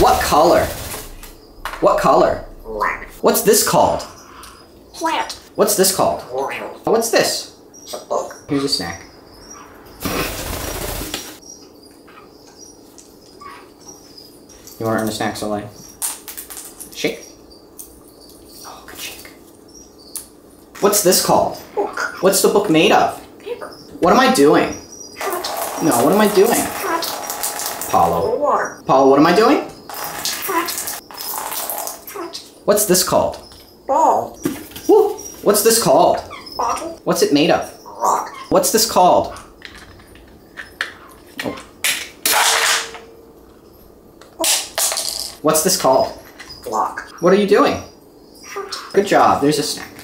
What color? What color? Black. What's this called? Plant. What's this called? Wild. What's this? It's a book. Here's a snack. You want to earn a snack so light? Shake. Oh, good shake. What's this called? Book. What's the book made of? Paper. What am I doing? Hot. No, what am I doing? Hot. Paulo. Water. Paulo, what am I doing? Hot. Hot. What's this called? Ball. Woo. What's this called? Bottle. What's it made of? Rock. What's this called? Oh. What's this called? Block. What are you doing? Good job. There's a snack.